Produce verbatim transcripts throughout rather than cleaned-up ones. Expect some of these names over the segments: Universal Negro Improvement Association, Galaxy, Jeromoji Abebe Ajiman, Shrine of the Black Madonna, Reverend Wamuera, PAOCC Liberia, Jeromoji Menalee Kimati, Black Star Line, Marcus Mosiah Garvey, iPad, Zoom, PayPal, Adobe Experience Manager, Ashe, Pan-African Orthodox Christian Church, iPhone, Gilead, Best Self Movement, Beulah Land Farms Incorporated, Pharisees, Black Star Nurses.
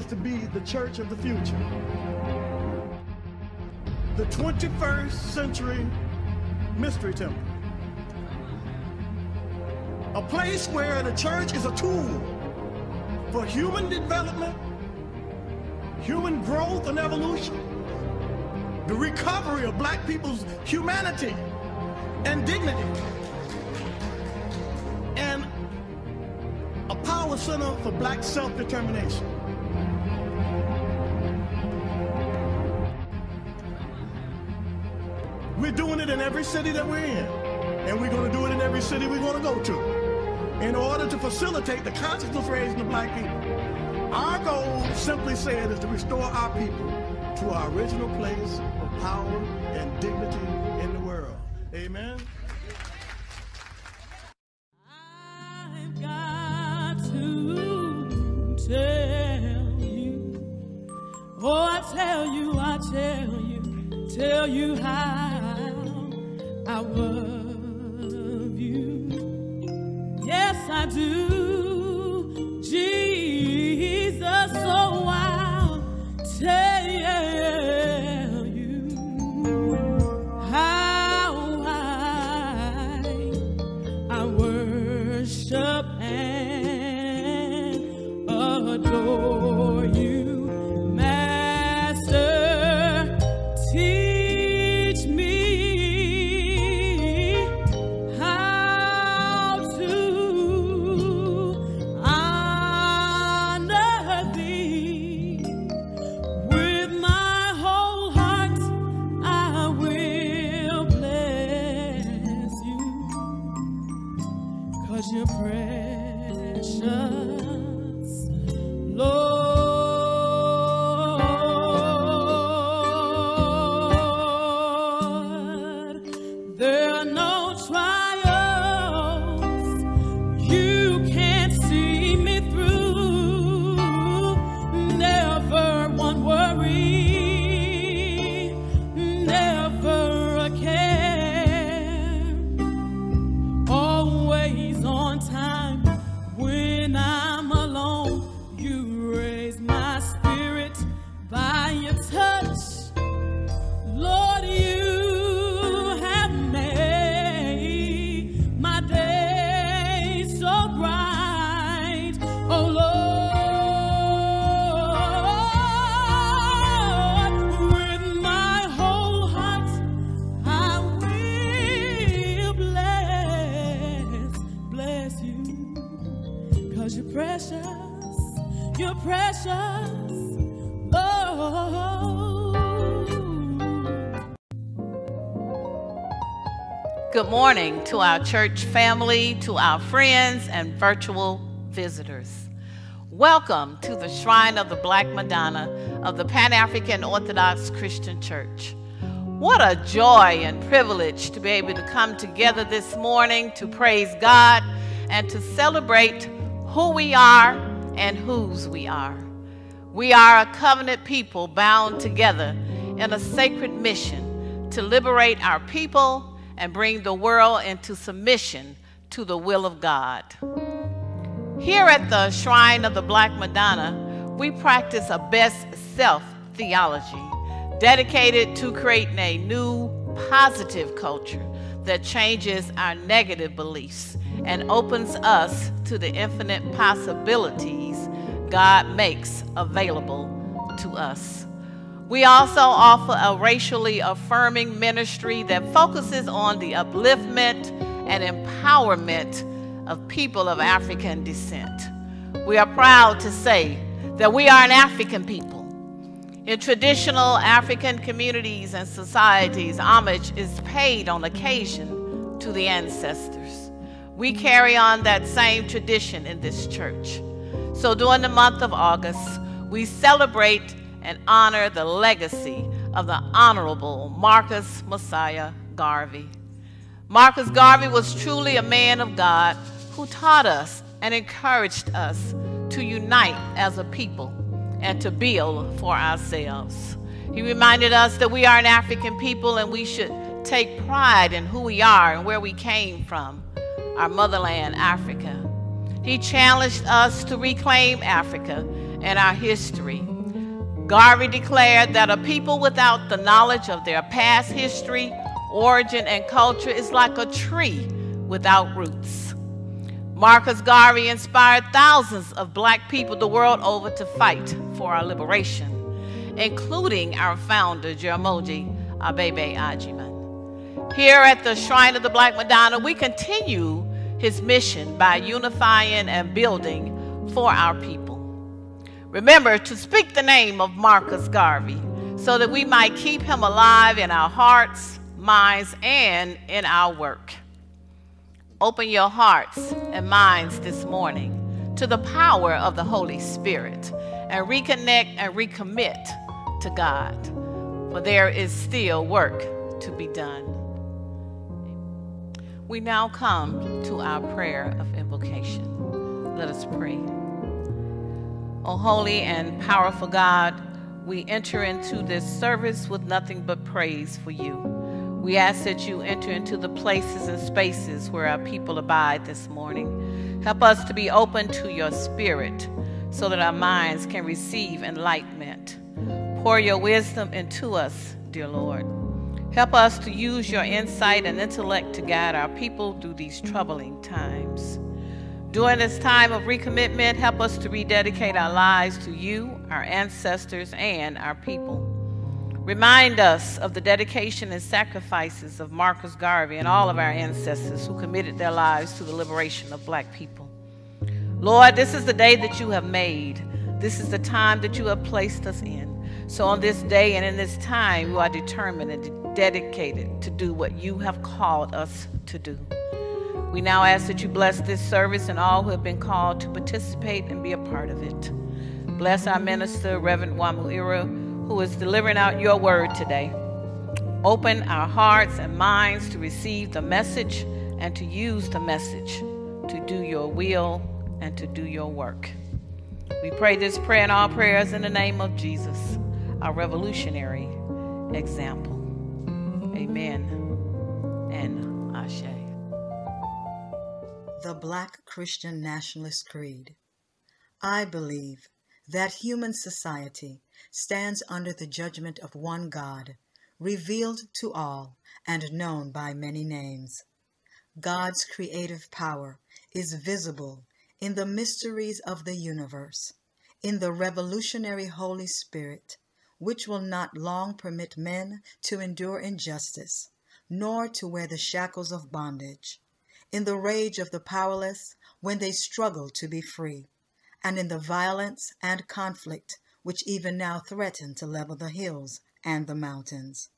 is to be the church of the future. The twenty-first century mystery temple. A place where the church is a tool for human development, human growth and evolution, the recovery of black people's humanity and dignity, and a power center for black self-determination. We're doing it in every city that we're in, and we're going to do it in every city we're going to go to in order to facilitate the consciousness raising of black people. Our goal, simply said, is to restore our people to our original place of power and dignity in the world. Amen. I've got to tell you, oh, I tell you, I tell you, tell you how I love you. Yes, I do, Jesus, oh, I'll tell you how. Worship and adore you, Master, teach me how to honor thee with my whole heart. I will bless you, 'cause you're precious, Lord. There are no trials you can't see me through. Never one worry, never a care. Always on time. When I'm alone, you raise my spirit by your touch. Lord, you have made my day so bright. Oh, Lord, with my whole heart, I will bless, bless you. 'Cause you're precious, you're precious, oh. Good morning to our church family, to our friends and virtual visitors. Welcome to the Shrine of the Black Madonna of the Pan-African Orthodox Christian Church. What a joy and privilege to be able to come together this morning to praise God and to celebrate who we are and whose we are. We are a covenant people bound together in a sacred mission to liberate our people and bring the world into submission to the will of God. Here at the Shrine of the Black Madonna, we practice a best self theology dedicated to creating a new positive culture that changes our negative beliefs and opens us to the infinite possibilities God makes available to us. We also offer a racially affirming ministry that focuses on the upliftment and empowerment of people of African descent. We are proud to say that we are an African people. In traditional African communities and societies, homage is paid on occasion to the ancestors. We carry on that same tradition in this church. So during the month of August, we celebrate and honor the legacy of the Honorable Marcus Mosiah Garvey. Marcus Garvey was truly a man of God who taught us and encouraged us to unite as a people and to build for ourselves. He reminded us that we are an African people and we should take pride in who we are and where we came from, our motherland, Africa. He challenged us to reclaim Africa and our history. Garvey declared that a people without the knowledge of their past history, origin, and culture is like a tree without roots. Marcus Garvey inspired thousands of black people the world over to fight for our liberation, including our founder, Jeromoji Abebe Ajiman. Here at the Shrine of the Black Madonna, we continue his mission by unifying and building for our people. Remember to speak the name of Marcus Garvey so that we might keep him alive in our hearts, minds, and in our work. Open your hearts and minds this morning to the power of the Holy Spirit and reconnect and recommit to God, for there is still work to be done. We now come to our prayer of invocation. Let us pray. O holy and powerful God, we enter into this service with nothing but praise for you. We ask that you enter into the places and spaces where our people abide this morning. Help us to be open to your spirit so that our minds can receive enlightenment. Pour your wisdom into us, dear Lord. Help us to use your insight and intellect to guide our people through these troubling times. During this time of recommitment, help us to rededicate our lives to you, our ancestors, and our people. Remind us of the dedication and sacrifices of Marcus Garvey and all of our ancestors who committed their lives to the liberation of black people. Lord, this is the day that you have made. This is the time that you have placed us in. So on this day and in this time, we are determined and dedicated to do what you have called us to do. We now ask that you bless this service and all who have been called to participate and be a part of it. Bless our minister, Reverend Wamuera, who is delivering out your word today. Open our hearts and minds to receive the message and to use the message to do your will and to do your work. We pray this prayer and all prayers in the name of Jesus, our revolutionary example. Amen and Ashe. The Black Christian Nationalist Creed. I believe that human society stands under the judgment of one God, revealed to all and known by many names. God's creative power is visible in the mysteries of the universe, in the revolutionary Holy Spirit, which will not long permit men to endure injustice, nor to wear the shackles of bondage, in the rage of the powerless when they struggle to be free, and in the violence and conflict which even now threaten to level the hills and the mountains.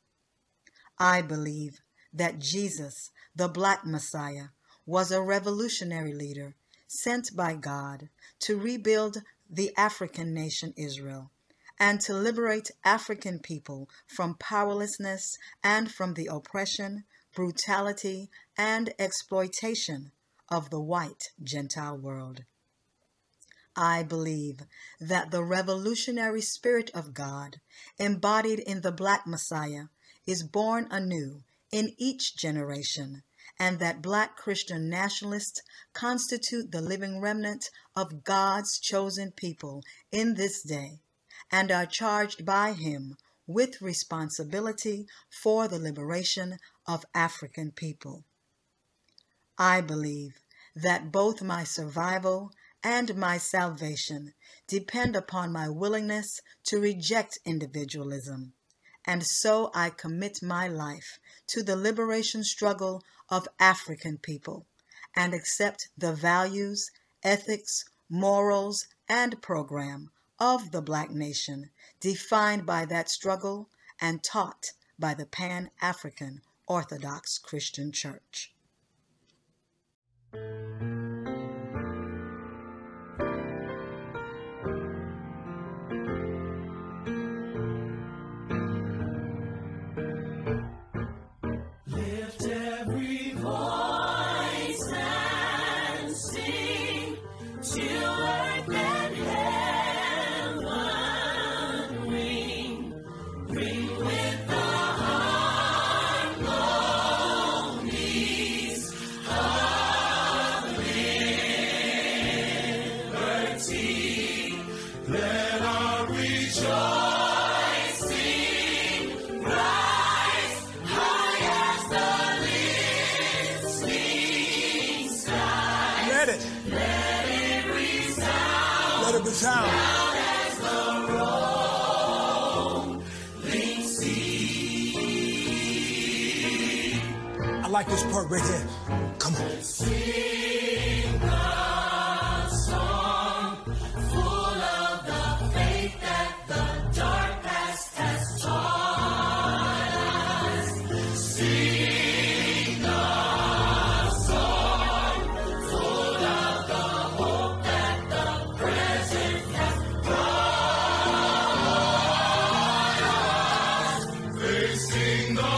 I believe that Jesus, the Black Messiah, was a revolutionary leader sent by God to rebuild the African nation Israel and to liberate African people from powerlessness and from the oppression, brutality, and exploitation of the white Gentile world. I believe that the revolutionary spirit of God, embodied in the Black Messiah, is born anew in each generation, and that Black Christian nationalists constitute the living remnant of God's chosen people in this day, and are charged by him with responsibility for the liberation of African people. I believe that both my survival and my salvation depend upon my willingness to reject individualism, and so I commit my life to the liberation struggle of African people and accept the values, ethics, morals, and program of the Black nation defined by that struggle and taught by the Pan-African Orthodox Christian Church. like this part right here. Come on. And sing the song full of the faith that the dark past has taught us. Sing the song full of the hope that the present has brought us. Facing the add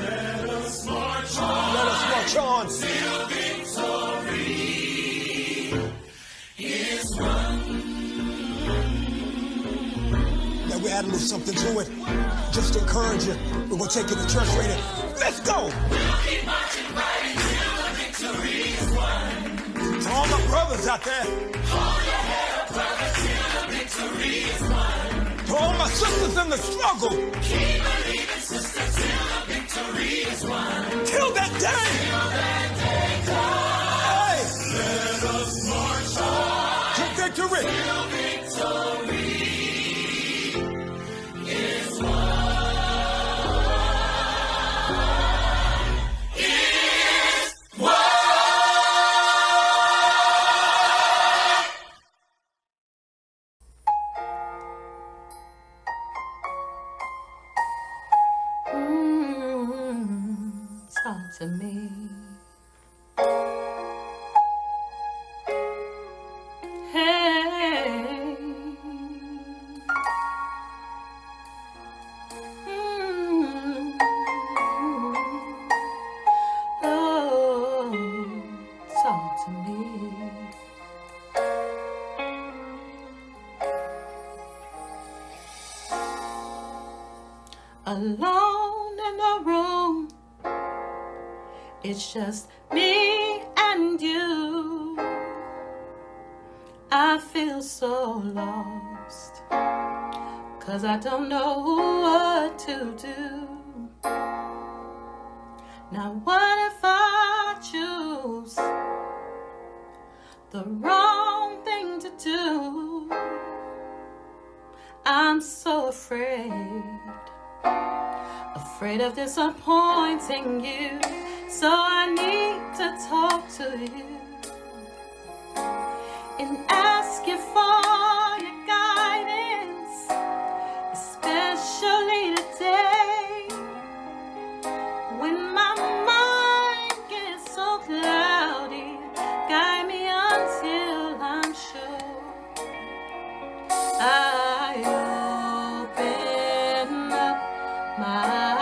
a little something to it, just to encourage you. We're going to take you to church right now. Let's go! We'll keep marching right until the victory is won. To all my brothers out there. Hold your head up, brother, till the victory is won. To all my sisters in the struggle. Keep believing, sister, till the victory is won. Till that day! Till that day comes. Hey. Let us march on. To victory! Till victory. To me, hey, mm-hmm. Oh, talk to me. Alone in the room. It's just me and you. I feel so lost, 'cause I don't know what to do. Now what if I choose the wrong thing to do? I'm so afraid, afraid of disappointing you. So I need to talk to you and ask you for your guidance, especially today when my mind gets so cloudy. Guide me until I'm sure I open up my eyes.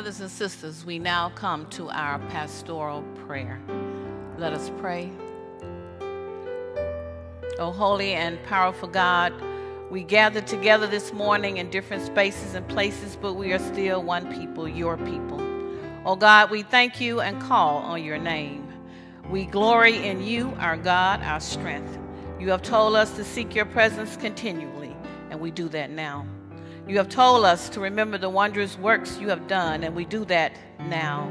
Brothers and sisters, we now come to our pastoral prayer. Let us pray. O holy and powerful God, we gather together this morning in different spaces and places, but we are still one people, your people. O God, we thank you and call on your name. We glory in you, our God, our strength. You have told us to seek your presence continually, and we do that now. You have told us to remember the wondrous works you have done, and we do that now.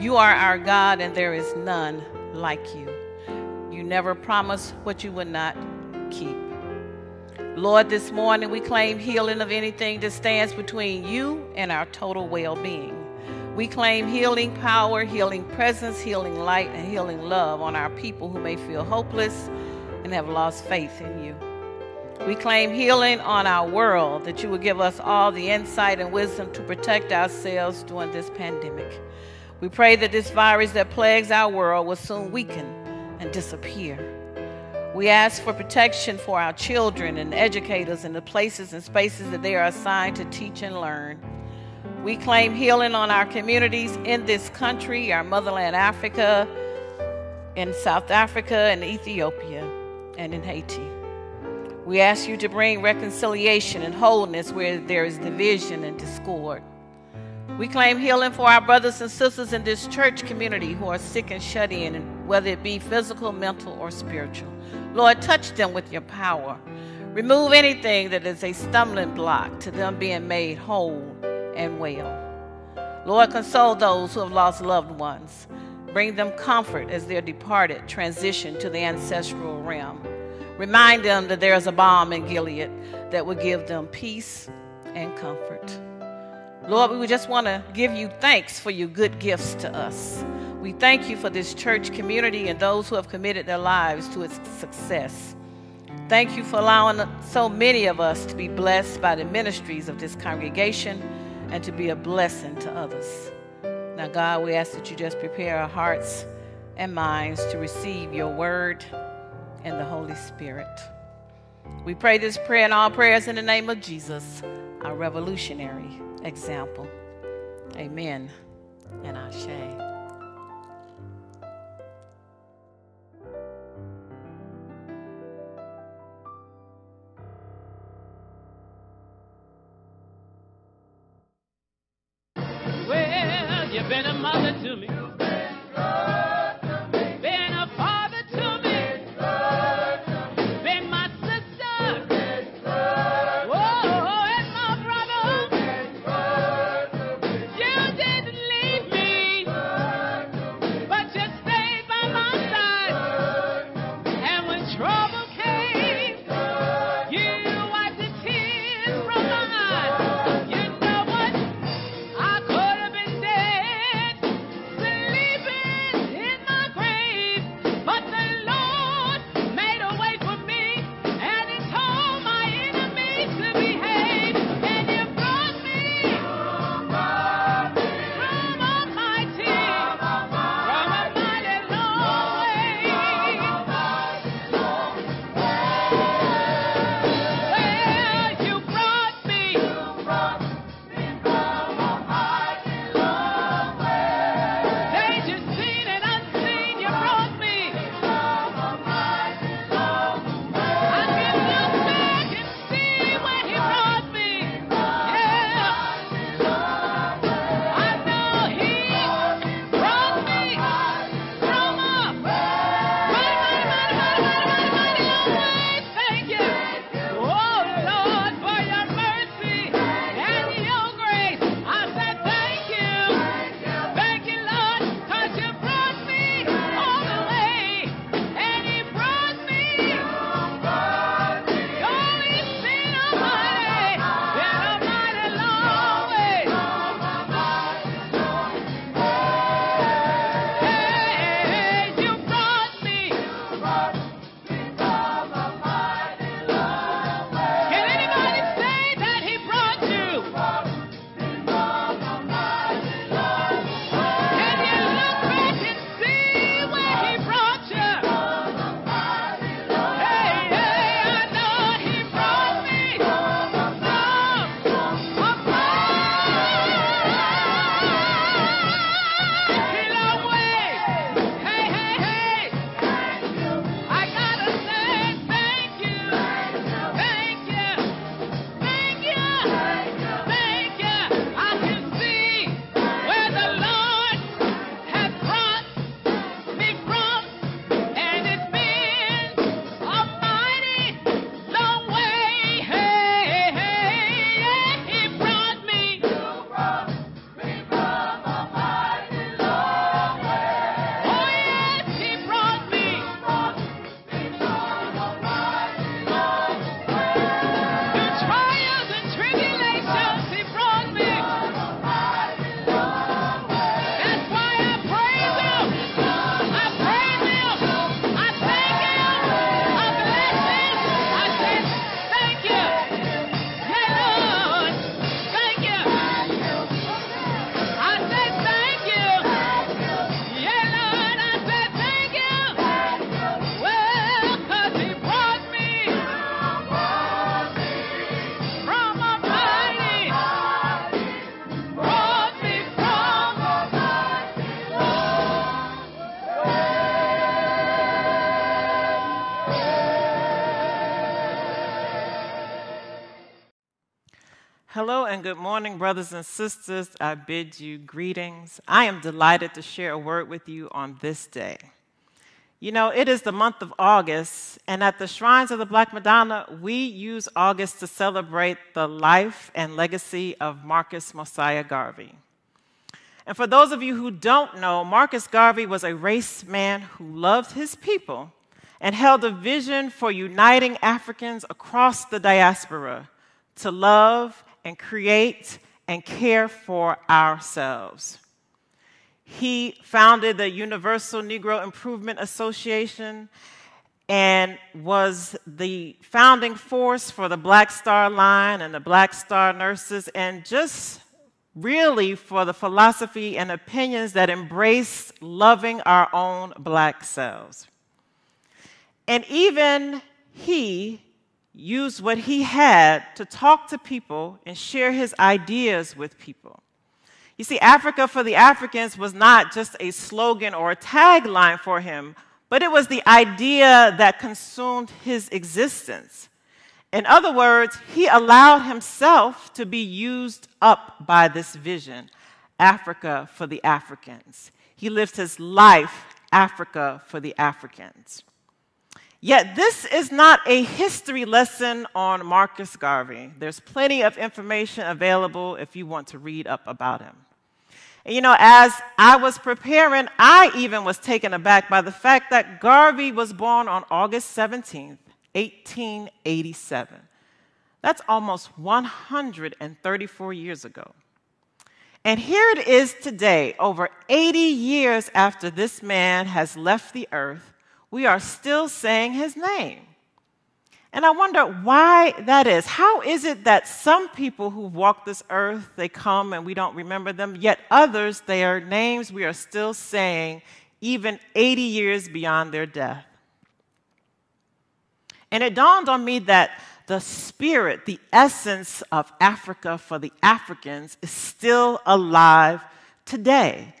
You are our God, and there is none like you. You never promised what you would not keep. Lord, this morning we claim healing of anything that stands between you and our total well-being. We claim healing power, healing presence, healing light, and healing love on our people who may feel hopeless and have lost faith in you. We claim healing on our world, that you will give us all the insight and wisdom to protect ourselves during this pandemic. We pray that this virus that plagues our world will soon weaken and disappear. We ask for protection for our children and educators in the places and spaces that they are assigned to teach and learn. We claim healing on our communities in this country, our motherland Africa, in South Africa, and Ethiopia, and in Haiti. We ask you to bring reconciliation and wholeness where there is division and discord. We claim healing for our brothers and sisters in this church community who are sick and shut in, whether it be physical, mental, or spiritual. Lord, touch them with your power. Remove anything that is a stumbling block to them being made whole and well. Lord, console those who have lost loved ones. Bring them comfort as their departed transition to the ancestral realm. Remind them that there is a balm in Gilead that will give them peace and comfort. Lord, we just want to give you thanks for your good gifts to us. We thank you for this church community and those who have committed their lives to its success. Thank you for allowing so many of us to be blessed by the ministries of this congregation and to be a blessing to others. Now, God, we ask that you just prepare our hearts and minds to receive your word and the Holy Spirit. We pray this prayer and all prayers in the name of Jesus, our revolutionary example. Amen and Ashe. Well, you've been a mother to me. Sleep. Hello and good morning, brothers and sisters. I bid you greetings. I am delighted to share a word with you on this day. You know, it is the month of August, and at the Shrines of the Black Madonna, we use August to celebrate the life and legacy of Marcus Mosiah Garvey. And for those of you who don't know, Marcus Garvey was a race man who loved his people and held a vision for uniting Africans across the diaspora to love and create and care for ourselves. He founded the Universal Negro Improvement Association and was the founding force for the Black Star Line and the Black Star Nurses, and just really for the philosophy and opinions that embrace loving our own black selves. And even he used what he had to talk to people and share his ideas with people. You see, Africa for the Africans was not just a slogan or a tagline for him, but it was the idea that consumed his existence. In other words, he allowed himself to be used up by this vision, Africa for the Africans. He lived his life, Africa for the Africans. Yet this is not a history lesson on Marcus Garvey. There's plenty of information available if you want to read up about him. And you know, as I was preparing, I even was taken aback by the fact that Garvey was born on August seventeenth, eighteen eighty-seven. That's almost one hundred thirty-four years ago. And here it is today, over eighty years after this man has left the earth, we are still saying his name. And I wonder why that is. How is it that some people who walk this earth, they come and we don't remember them, yet others, their names we are still saying even eighty years beyond their death? And it dawned on me that the spirit, the essence of Africa for the Africans is still alive today.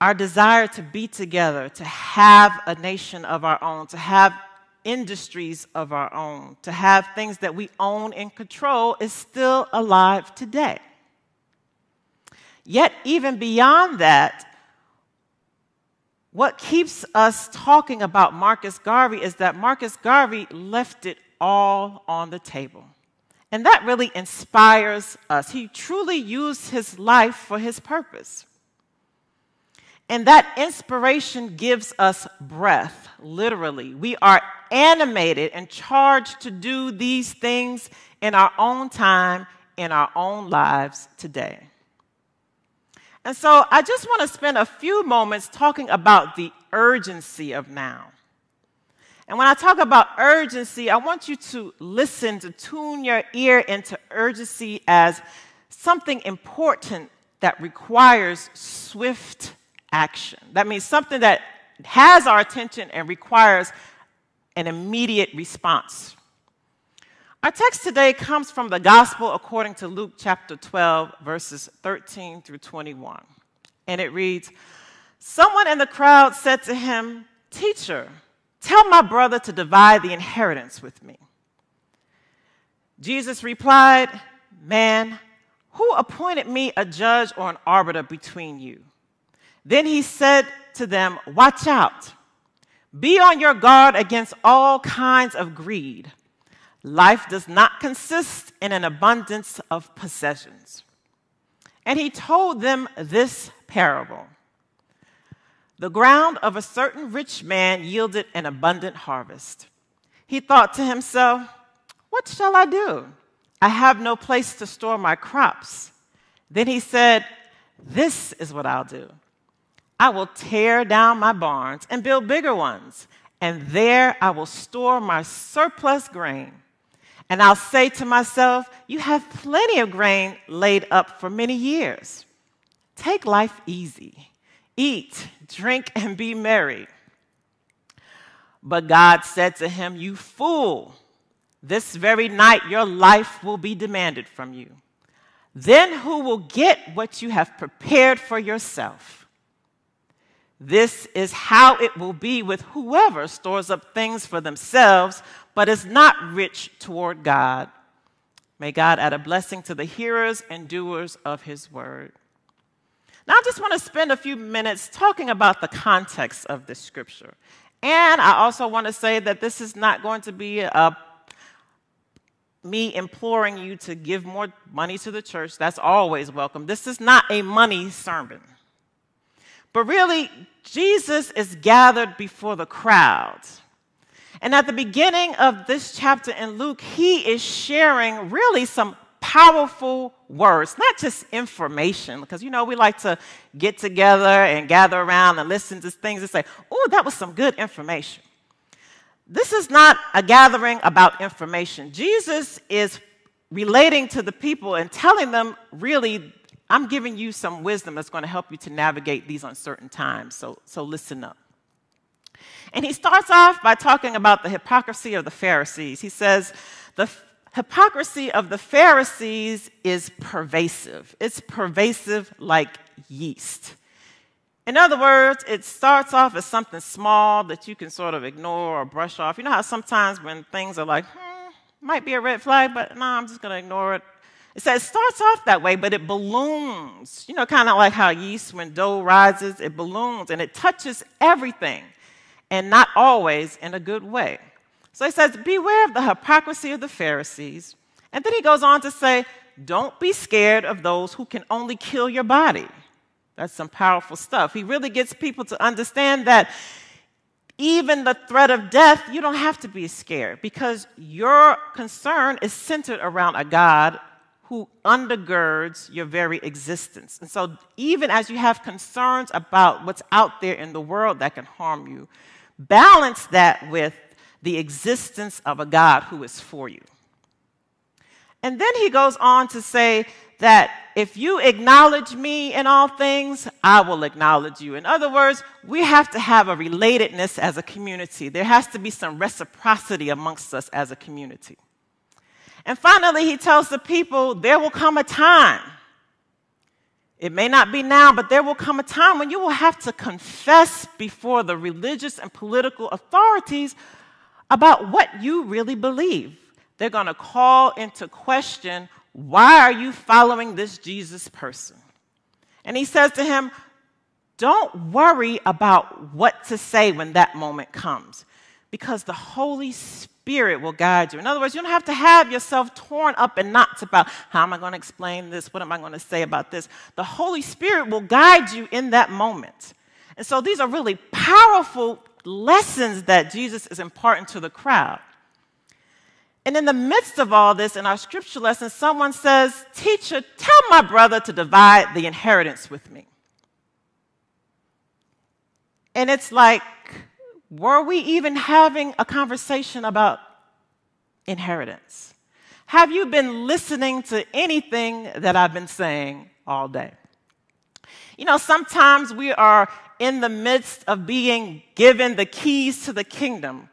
Our desire to be together, to have a nation of our own, to have industries of our own, to have things that we own and control is still alive today. Yet even beyond that, what keeps us talking about Marcus Garvey is that Marcus Garvey left it all on the table. And that really inspires us. He truly used his life for his purpose. And that inspiration gives us breath, literally. We are animated and charged to do these things in our own time, in our own lives today. And so I just want to spend a few moments talking about the urgency of now. And when I talk about urgency, I want you to listen, to tune your ear into urgency as something important that requires swift action. That means something that has our attention and requires an immediate response. Our text today comes from the Gospel according to Luke chapter twelve, verses thirteen through twenty-one. And it reads, "Someone in the crowd said to him, 'Teacher, tell my brother to divide the inheritance with me.' Jesus replied, 'Man, who appointed me a judge or an arbiter between you?' Then he said to them, 'Watch out. Be on your guard against all kinds of greed. Life does not consist in an abundance of possessions.' And he told them this parable. 'The ground of a certain rich man yielded an abundant harvest. He thought to himself, "What shall I do? I have no place to store my crops." Then he said, "This is what I'll do. I will tear down my barns and build bigger ones, and there I will store my surplus grain. And I'll say to myself, "You have plenty of grain laid up for many years. Take life easy. Eat, drink, and be merry." But God said to him, "You fool, this very night your life will be demanded from you. Then who will get what you have prepared for yourself? This is how it will be with whoever stores up things for themselves, but is not rich toward God. May God add a blessing to the hearers and doers of his word. Now I just want to spend a few minutes talking about the context of this scripture. And I also want to say that this is not going to be a, me imploring you to give more money to the church. That's always welcome. This is not a money sermon. But really, Jesus is gathered before the crowd. And at the beginning of this chapter in Luke, he is sharing really some powerful words, not just information, because, you know, we like to get together and gather around and listen to things and say, oh, that was some good information. This is not a gathering about information. Jesus is relating to the people and telling them, really, I'm giving you some wisdom that's going to help you to navigate these uncertain times, so, so listen up. And he starts off by talking about the hypocrisy of the Pharisees. He says, the hypocrisy of the Pharisees is pervasive. It's pervasive like yeast. In other words, it starts off as something small that you can sort of ignore or brush off. You know how sometimes when things are like, hmm, might be a red flag, but no, I'm just going to ignore it. It says it starts off that way, but it balloons. You know, kind of like how yeast, when dough rises, it balloons, and it touches everything, and not always in a good way. So he says, beware of the hypocrisy of the Pharisees. And then he goes on to say, don't be scared of those who can only kill your body. That's some powerful stuff. He really gets people to understand that even the threat of death, you don't have to be scared, because your concern is centered around a God who undergirds your very existence. And so even as you have concerns about what's out there in the world that can harm you, balance that with the existence of a God who is for you. And then he goes on to say that if you acknowledge me in all things, I will acknowledge you. In other words, we have to have a relatedness as a community. There has to be some reciprocity amongst us as a community. And finally, he tells the people, there will come a time. It may not be now, but there will come a time when you will have to confess before the religious and political authorities about what you really believe. They're going to call into question, why are you following this Jesus person? And he says to him, don't worry about what to say when that moment comes, because the Holy Spirit will guide you. In other words, you don't have to have yourself torn up in knots about, how am I going to explain this? What am I going to say about this? The Holy Spirit will guide you in that moment. And so these are really powerful lessons that Jesus is imparting to the crowd. And in the midst of all this, in our scripture lesson, someone says, teacher, tell my brother to divide the inheritance with me. And it's like, were we even having a conversation about inheritance? Have you been listening to anything that I've been saying all day? You know, sometimes we are in the midst of being given the keys to the kingdom.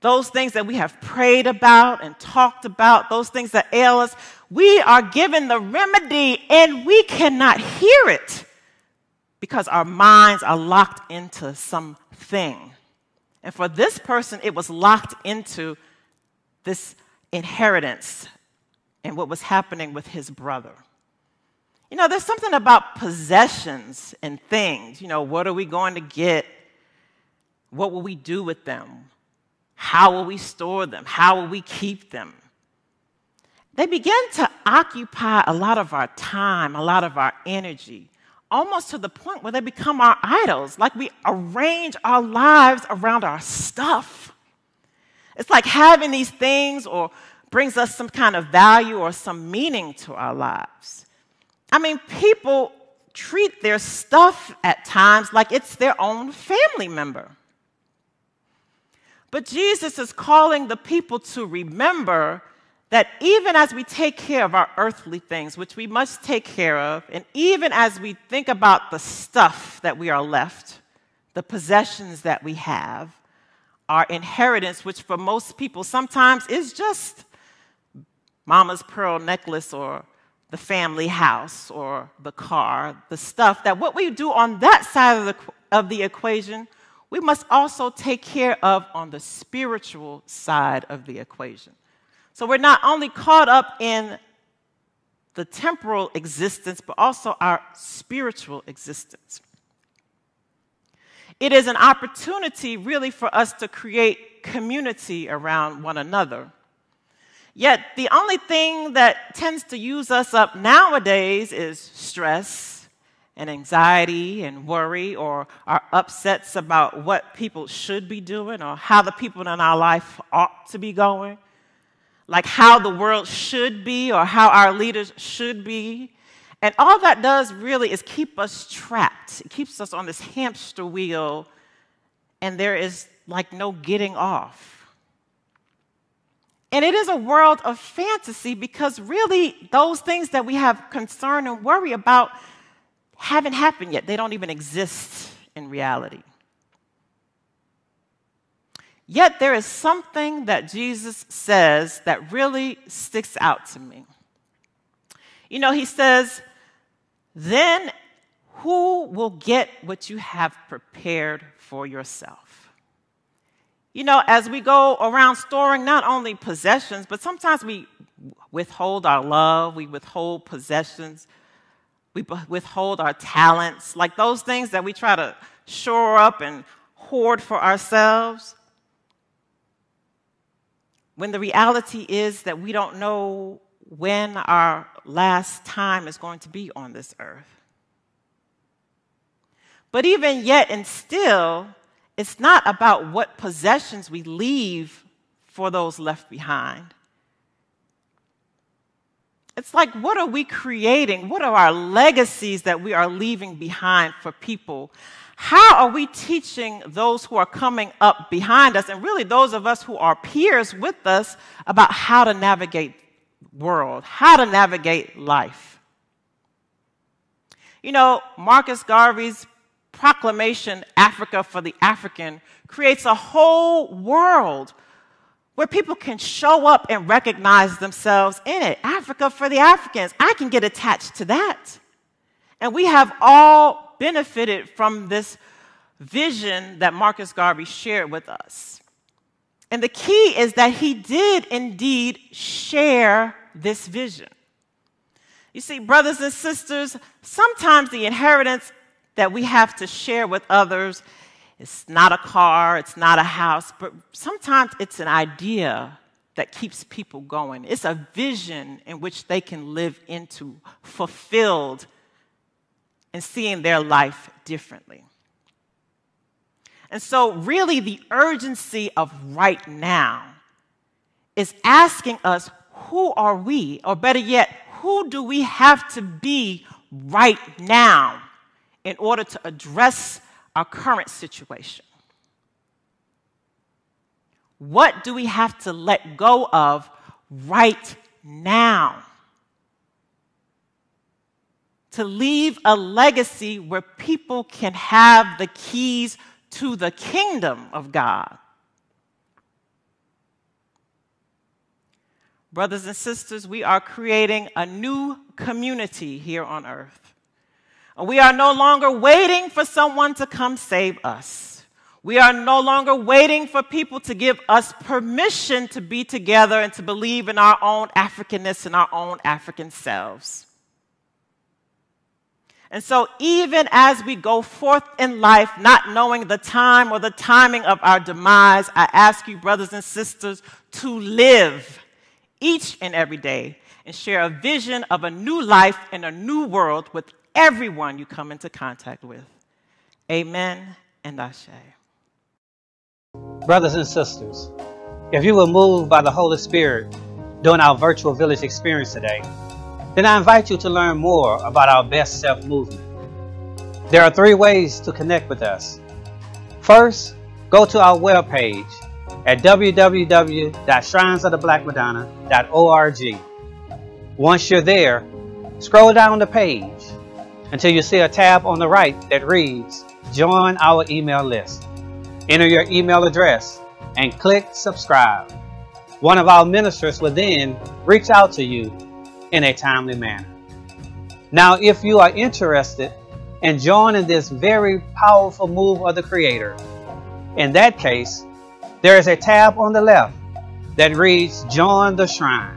Those things that we have prayed about and talked about, those things that ail us, we are given the remedy and we cannot hear it because our minds are locked into something. And for this person, it was locked into this inheritance and what was happening with his brother. You know, there's something about possessions and things. You know, what are we going to get? What will we do with them? How will we store them? How will we keep them? They begin to occupy a lot of our time, a lot of our energy, almost to the point where they become our idols. Like we arrange our lives around our stuff. It's like having these things or brings us some kind of value or some meaning to our lives. I mean, people treat their stuff at times like it's their own family member. But Jesus is calling the people to remember that even as we take care of our earthly things, which we must take care of, and even as we think about the stuff that we are left, the possessions that we have, our inheritance, which for most people sometimes is just mama's pearl necklace or the family house or the car, the stuff, that what we do on that side of the, of the equation, we must also take care of on the spiritual side of the equation. So we're not only caught up in the temporal existence, but also our spiritual existence. It is an opportunity, really, for us to create community around one another. Yet the only thing that tends to use us up nowadays is stress and anxiety and worry, or our upsets about what people should be doing or how the people in our life ought to be going, like how the world should be or how our leaders should be. And all that does really is keep us trapped. It keeps us on this hamster wheel, and there is like no getting off. And it is a world of fantasy, because really those things that we have concern and worry about haven't happened yet. They don't even exist in reality. Yet there is something that Jesus says that really sticks out to me. You know, he says, "Then who will get what you have prepared for yourself?" You know, as we go around storing not only possessions, but sometimes we withhold our love, we withhold possessions, we withhold our talents, like those things that we try to shore up and hoard for ourselves, when the reality is that we don't know when our last time is going to be on this earth. But even yet and still, it's not about what possessions we leave for those left behind. It's like, what are we creating? What are our legacies that we are leaving behind for people? How are we teaching those who are coming up behind us, and really those of us who are peers with us, about how to navigate world, how to navigate life? You know, Marcus Garvey's proclamation, Africa for the African, creates a whole world where people can show up and recognize themselves in it. Africa for the Africans. I can get attached to that. And we have all benefited from this vision that Marcus Garvey shared with us. And the key is that he did indeed share this vision. You see, brothers and sisters, sometimes the inheritance that we have to share with others is not a car, it's not a house, but sometimes it's an idea that keeps people going. It's a vision in which they can live into, fulfilled, and seeing their life differently. And so really the urgency of right now is asking us, who are we? Or better yet, who do we have to be right now in order to address our current situation? What do we have to let go of right now to leave a legacy where people can have the keys to the kingdom of God? Brothers and sisters, we are creating a new community here on earth. We are no longer waiting for someone to come save us. We are no longer waiting for people to give us permission to be together and to believe in our own Africanness and our own African selves. And so even as we go forth in life, not knowing the time or the timing of our demise, I ask you, brothers and sisters, to live each and every day and share a vision of a new life and a new world with everyone you come into contact with. Amen and Ashe. Brothers and sisters, if you were moved by the Holy Spirit during our virtual village experience today, then I invite you to learn more about our Best Self Movement. There are three ways to connect with us. First, go to our webpage at w w w dot shrines of the black madonna dot org. Once you're there, scroll down the page until you see a tab on the right that reads, "Join our email list." Enter your email address and click subscribe. One of our ministers will then reach out to you in a timely manner. Now, if you are interested in joining this very powerful move of the Creator, in that case, there is a tab on the left that reads Join the Shrine.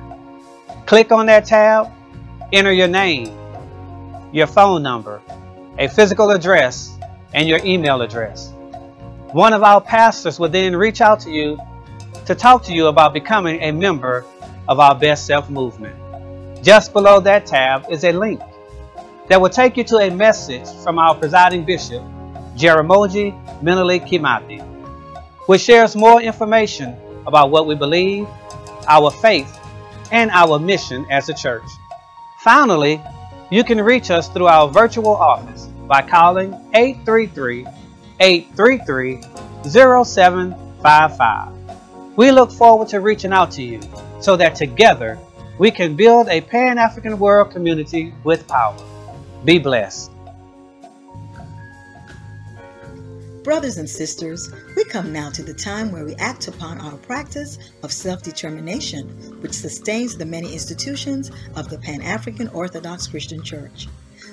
Click on that tab, enter your name, your phone number, a physical address, and your email address. One of our pastors will then reach out to you to talk to you about becoming a member of our Best Self Movement. Just below that tab is a link that will take you to a message from our presiding bishop, Jeromoji Menalee Kimati, which shares more information about what we believe, our faith, and our mission as a church. Finally, you can reach us through our virtual office by calling eight three three, eight three three, zero seven five five. We look forward to reaching out to you so that together we can build a Pan-African world community with power. Be blessed. Brothers and sisters, we come now to the time where we act upon our practice of self-determination, which sustains the many institutions of the Pan-African Orthodox Christian Church.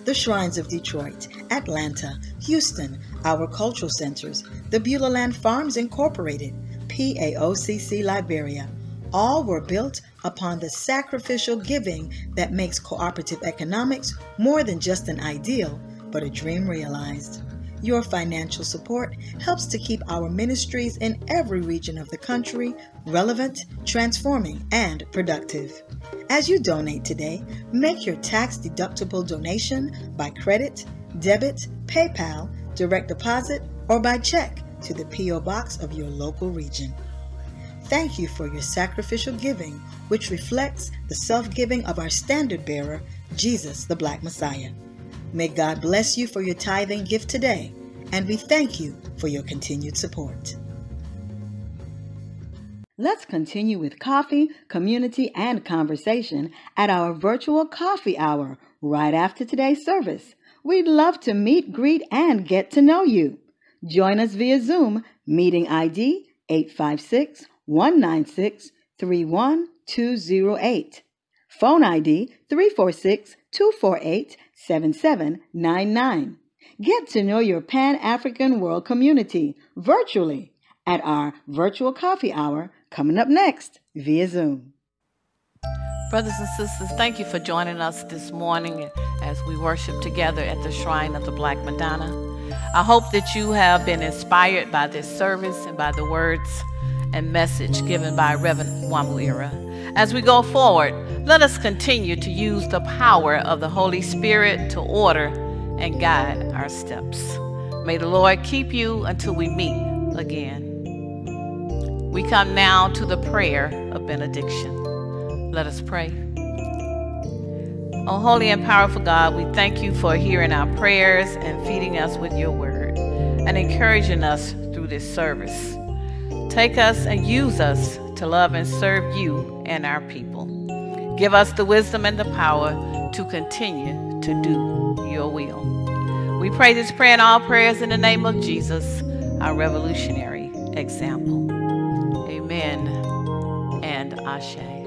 The shrines of Detroit, Atlanta, Houston, our cultural centers, the Beulah Land Farms Incorporated, P A O C C Liberia, all were built upon the sacrificial giving that makes cooperative economics more than just an ideal, but a dream realized. Your financial support helps to keep our ministries in every region of the country relevant, transforming, and productive. As you donate today, make your tax-deductible donation by credit, debit, PayPal, direct deposit, or by check to the P O Box of your local region. Thank you for your sacrificial giving, which reflects the self-giving of our standard bearer, Jesus the Black Messiah. May God bless you for your tithing gift today, and we thank you for your continued support. Let's continue with coffee, community, and conversation at our virtual coffee hour right after today's service. We'd love to meet, greet, and get to know you. Join us via Zoom, meeting I D eight five six, one nine six, three one two zero eight, phone I D three four six, two four eight, seven seven nine nine. Get to know your Pan-African world community virtually at our virtual coffee hour coming up next via Zoom. Brothers and sisters, thank you for joining us this morning as we worship together at the Shrine of the Black Madonna. I hope that you have been inspired by this service and by the words and message given by Reverend Wamuera. As we go forward, let us continue to use the power of the Holy Spirit to order and guide our steps. May the Lord keep you until we meet again. We come now to the prayer of benediction. Let us pray. Oh, holy and powerful God, we thank you for hearing our prayers and feeding us with your word and encouraging us through this service. Take us and use us to love and serve you and our people. Give us the wisdom and the power to continue to do your will. We pray this prayer and all prayers in the name of Jesus, our revolutionary example. Amen and Ashe.